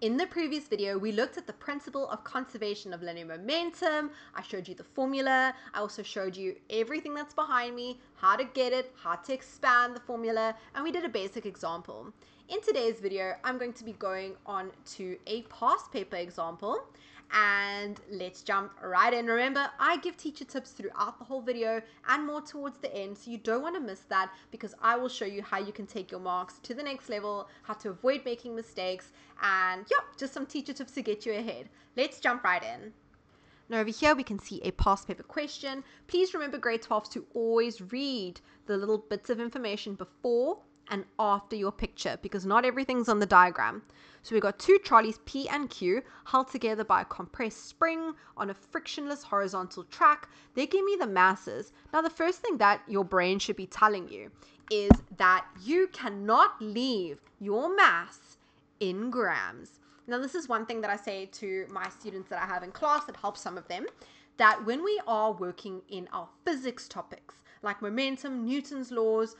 In the previous video, we looked at the principle of conservation of linear momentum. I showed you the formula. I also showed you everything that's behind me, how to get it, how to expand the formula, and we did a basic example. In today's video, I'm going to be going on to a past paper example, and let's jump right in. Remember, I give teacher tips throughout the whole video and more towards the end, so you don't want to miss that, because I will show you how you can take your marks to the next level, how to avoid making mistakes, and just some teacher tips to get you ahead. Let's jump right in. Now over here we can see a past paper question. Please remember, grade 12s, to always read the little bits of information before and after your picture, because not everything's on the diagram. So we've got two trolleys P and Q held together by a compressed spring on a frictionless horizontal track. They give me the masses. Now the first thing that your brain should be telling you is that you cannot leave your mass in grams. Now this is one thing that I say to my students that I have in class that helps some of them, that when we are working in our physics topics, like momentum, Newton's laws,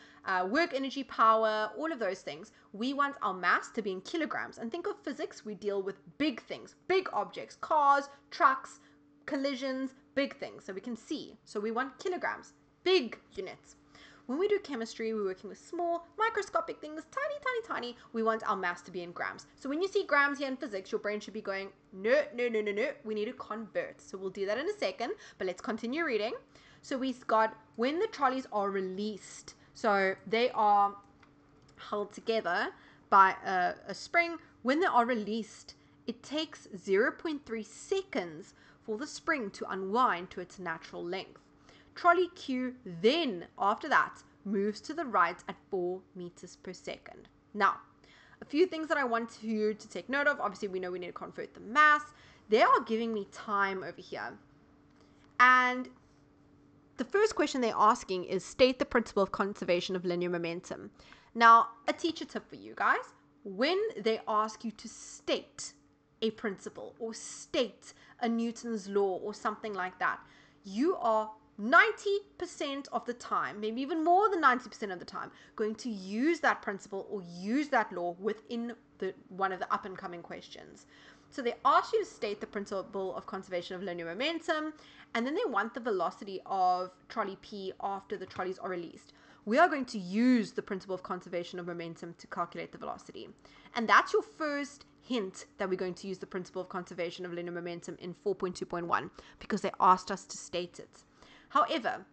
work, energy, power, all of those things, we want our mass to be in kilograms. And think of physics, we deal with big things, big objects, cars, trucks, collisions, big things. So we can see, so we want kilograms, big units. When we do chemistry, we're working with small, microscopic things, tiny. We want our mass to be in grams. So when you see grams here in physics, your brain should be going, no, we need to convert. So we'll do that in a second, but let's continue reading. So we've got when the trolleys are released, so they are held together by a spring. When they are released, it takes 0.3 seconds for the spring to unwind to its natural length. Trolley Q then, after that, moves to the right at 4 meters per second. Now, a few things that I want you to take note of. Obviously, we know we need to convert the mass. They are giving me time over here. And the first question they're asking is, state the principle of conservation of linear momentum. Now, a teacher tip for you guys, when they ask you to state a principle or state a Newton's law or something like that, you are 90% of the time, maybe even more than 90% of the time, going to use that principle or use that law within one of the up-and-coming questions. So they ask you to state the principle of conservation of linear momentum, and then they want the velocity of trolley P after the trolleys are released. We are going to use the principle of conservation of momentum to calculate the velocity. And that's your first hint that we're going to use the principle of conservation of linear momentum in 4.2.1, because they asked us to state it. However,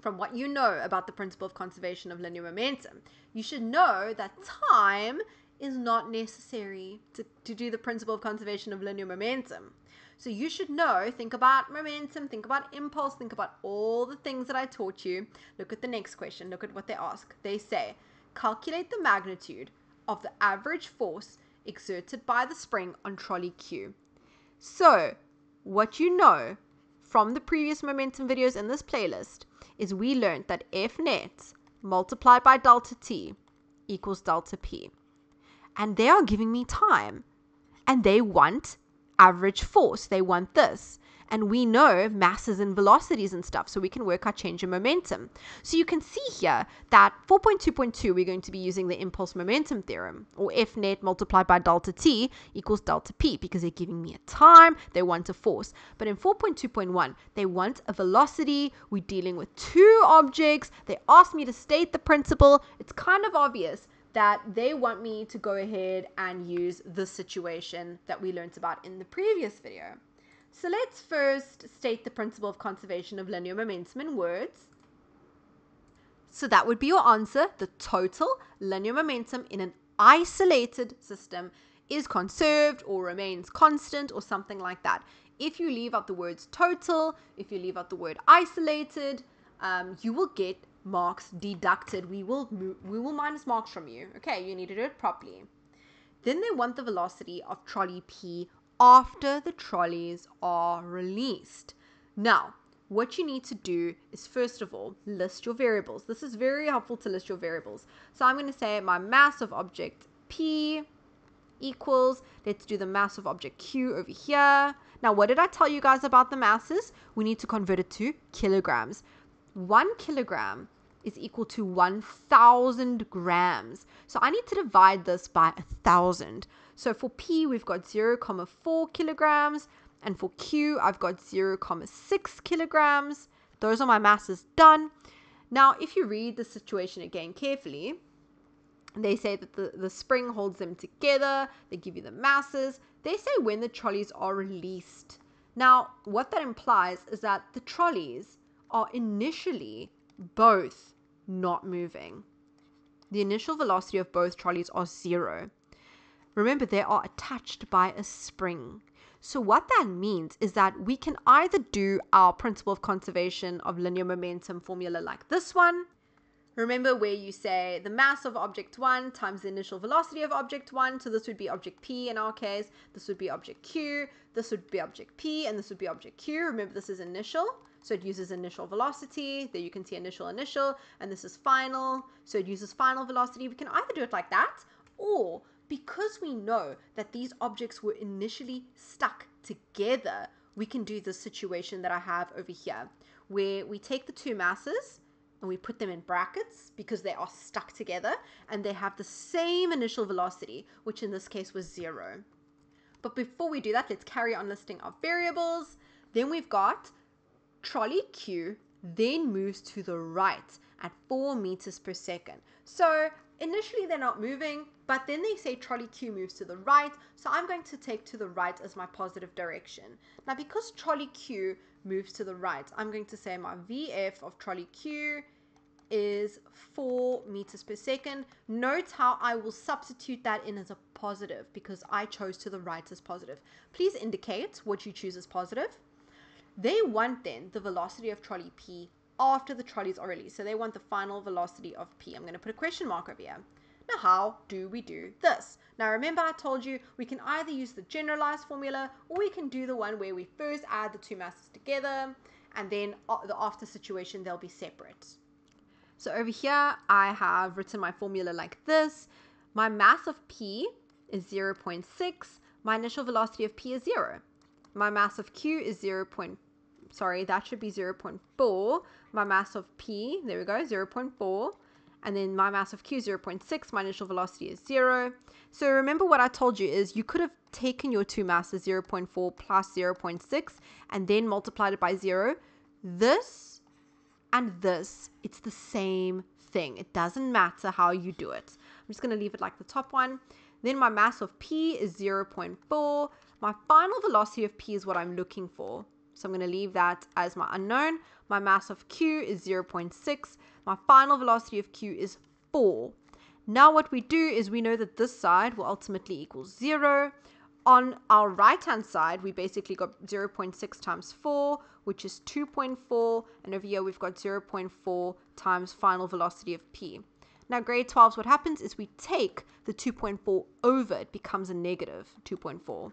from what you know about the principle of conservation of linear momentum, you should know that time is not necessary to do the principle of conservation of linear momentum. So you should know, think about momentum, think about impulse, think about all the things that I taught you. Look at the next question, look at what they ask. They say, calculate the magnitude of the average force exerted by the spring on trolley Q. So what you know from the previous momentum videos in this playlist is we learned that F net multiplied by delta T equals delta P. And they are giving me time. And they want average force. They want this. And we know masses and velocities and stuff, so we can work out change in momentum. So you can see here that 4.2.2, we're going to be using the impulse momentum theorem, or F net multiplied by delta T equals delta P, because they're giving me a time, they want a force. But in 4.2.1, they want a velocity, we're dealing with two objects, they asked me to state the principle. It's kind of obvious that they want me to go ahead and use the situation that we learned about in the previous video. So let's first state the principle of conservation of linear momentum in words. So that would be your answer. The total linear momentum in an isolated system is conserved or remains constant or something like that. If you leave out the words total, if you leave out the word isolated, you will get marks deducted. We will minus marks from you. Okay, you need to do it properly. Then they want the velocity of trolley P after the trolleys are released. Now, what you need to do is, first of all, list your variables. This is very helpful to list your variables. So I'm going to say my mass of object P equals, let's do the mass of object Q over here. Now, what did I tell you guys about the masses? We need to convert it to kilograms. 1 kilogram is equal to 1,000 grams. So I need to divide this by 1,000. So for P, we've got 0.4 kilograms. And for Q, I've got 0.6 kilograms. Those are my masses done. Now, if you read the situation again carefully, they say that the spring holds them together. They give you the masses. They say when the trolleys are released. Now, what that implies is that the trolleys are initially both not moving. The initial velocity of both trolleys are 0. Remember, they are attached by a spring. So what that means is that we can either do our principle of conservation of linear momentum formula like this one. Remember where you say the mass of object 1 times the initial velocity of object 1. So this would be object P in our case. This would be object Q. This would be object P. And this would be object Q. Remember, this is initial. So it uses initial velocity. There you can see initial. And this is final. So it uses final velocity. We can either do it like that, or because we know that these objects were initially stuck together, we can do this situation that I have over here, where we take the two masses and we put them in brackets because they are stuck together and they have the same initial velocity, which in this case was 0. But before we do that, let's carry on listing our variables. Then we've got trolley Q then moves to the right at 4 meters per second. So initially they're not moving, but then they say trolley Q moves to the right. So I'm going to take to the right as my positive direction. Now, because trolley Q moves to the right, I'm going to say my VF of trolley Q is 4 meters per second. Note how I will substitute that in as a positive because I chose to the right as positive. Please indicate what you choose as positive. They want then the velocity of trolley P after the trolleys are released. So they want the final velocity of P. I'm going to put a question mark over here. Now, how do we do this? Now, remember I told you we can either use the generalized formula, or we can do the one where we first add the two masses together and then the after situation, they'll be separate. So over here, I have written my formula like this. My mass of P is 0.6. My initial velocity of P is 0. My mass of Q is 0.4. My mass of P, there we go, 0.4. And then my mass of Q, 0.6. My initial velocity is 0. So remember what I told you is you could have taken your two masses, 0.4 plus 0.6, and then multiplied it by 0. This and this, it's the same thing. It doesn't matter how you do it. I'm just going to leave it like the top one. Then my mass of P is 0.4. My final velocity of P is what I'm looking for. So I'm going to leave that as my unknown. My mass of Q is 0.6. My final velocity of Q is 4. Now what we do is we know that this side will ultimately equal 0. On our right-hand side, we basically got 0.6 times 4, which is 2.4. And over here, we've got 0.4 times final velocity of P. Now, grade 12s, what happens is we take the 2.4 over. It becomes a negative 2.4.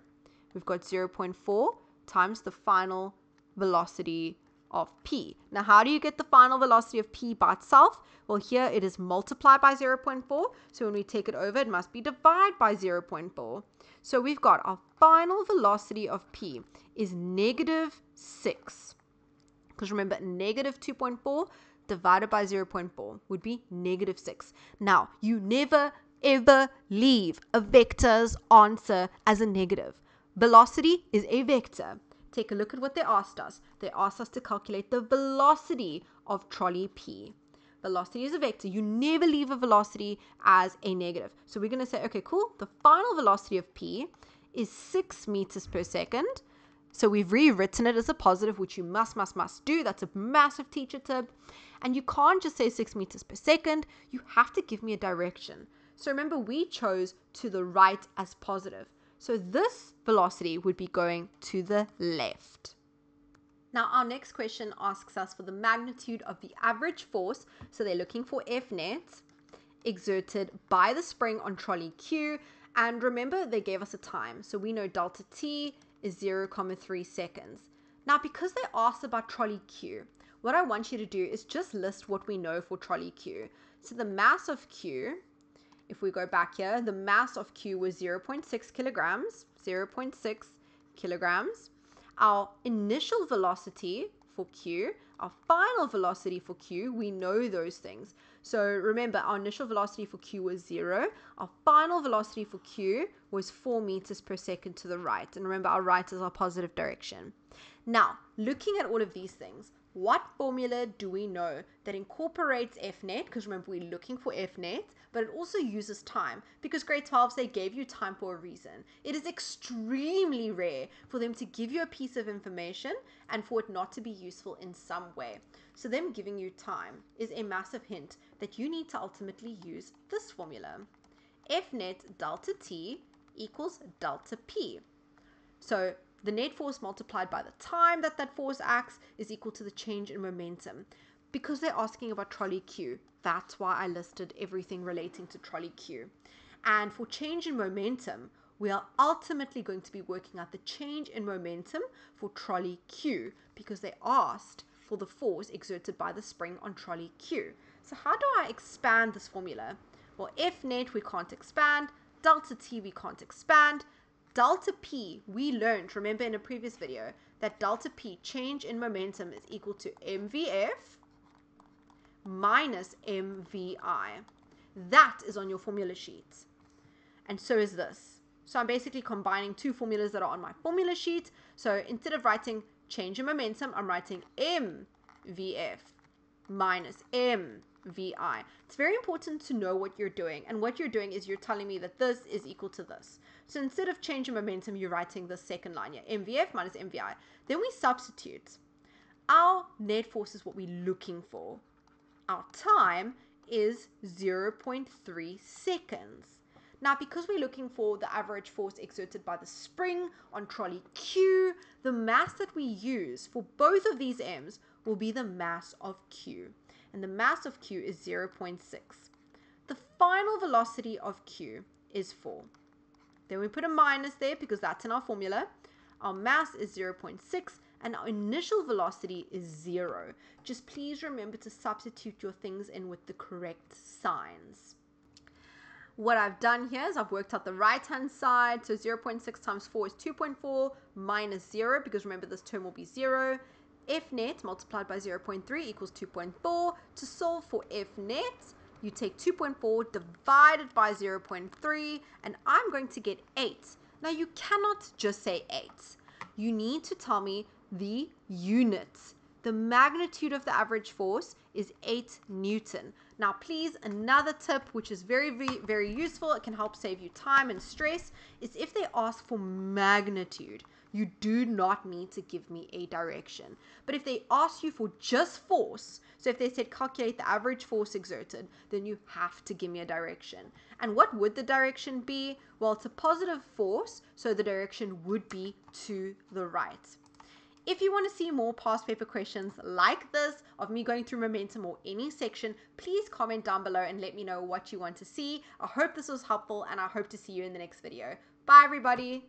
We've got 0.4 times the final velocity of P. Now, how do you get the final velocity of P by itself? Well, here it is multiplied by 0.4. So when we take it over, it must be divided by 0.4. So we've got our final velocity of P is negative 6. Because remember, negative 2.4 divided by 0.4 would be negative 6. Now, you never, ever leave a vector's answer as a negative. Velocity is a vector. Take a look at what they asked us. They asked us to calculate the velocity of trolley P. Velocity is a vector. You never leave a velocity as a negative. So we're going to say, okay, cool. The final velocity of P is 6 meters per second. So we've rewritten it as a positive, which you must do. That's a massive teacher tip. And you can't just say 6 meters per second. You have to give me a direction. So remember, we chose to the right as positive. So this velocity would be going to the left. Now our next question asks us for the magnitude of the average force. So they're looking for F net exerted by the spring on trolley Q. And remember, they gave us a time. So we know delta T is 0.3 seconds. Now, because they asked about trolley Q, what I want you to do is just list what we know for trolley Q. So the mass of Q, if we go back here, the mass of Q was 0.6 kilograms, 0.6 kilograms. Our initial velocity for q, our final velocity for q, we know those things. So remember, our initial velocity for q was 0. Our final velocity for q was 4 meters per second to the right. And remember, our right is our positive direction. Now, looking at all of these things, what formula do we know that incorporates Fnet? Because remember, we're looking for Fnet, but it also uses time, because grade 12s, they gave you time for a reason. It is extremely rare for them to give you a piece of information and for it not to be useful in some way. So them giving you time is a massive hint that you need to ultimately use this formula. Fnet delta t equals delta p. So the net force multiplied by the time that that force acts is equal to the change in momentum. Because they're asking about trolley Q, that's why I listed everything relating to trolley Q. And for change in momentum, we are ultimately going to be working out the change in momentum for trolley Q, because they asked for the force exerted by the spring on trolley Q. So how do I expand this formula? Well, F net we can't expand, delta T we can't expand. Delta P, we learned, remember in a previous video, that delta P, change in momentum, is equal to MVF minus MVI. That is on your formula sheet. And so is this. So I'm basically combining two formulas that are on my formula sheet. So instead of writing change in momentum, I'm writing MVF minus MVI. It's very important to know what you're doing, and what you're doing is you're telling me that this is equal to this. So instead of change in momentum, you're writing the second line here, MVF minus MVI. Then we substitute. Our net force is what we're looking for. Our time is 0.3 seconds. Now, because we're looking for the average force exerted by the spring on trolley Q, the mass that we use for both of these m's will be the mass of Q. And the mass of Q is 0.6. The final velocity of Q is 4. Then we put a minus there because that's in our formula. Our mass is 0.6 and our initial velocity is 0. Just please remember to substitute your things in with the correct signs. What I've done here is I've worked out the right-hand side. So 0.6 times 4 is 2.4 minus 0, because remember this term will be 0. F net multiplied by 0.3 equals 2.4. To solve for F net, you take 2.4 divided by 0.3, and I'm going to get 8. Now, you cannot just say 8. You need to tell me the units. The magnitude of the average force is 8 Newton. Now, please, another tip, which is very, very useful, it can help save you time and stress, is if they ask for magnitude, you do not need to give me a direction. But if they ask you for just force, so if they said calculate the average force exerted, then you have to give me a direction. And what would the direction be? Well, it's a positive force, so the direction would be to the right. If you want to see more past paper questions like this, of me going through momentum or any section, please comment down below and let me know what you want to see. I hope this was helpful, and I hope to see you in the next video. Bye, everybody.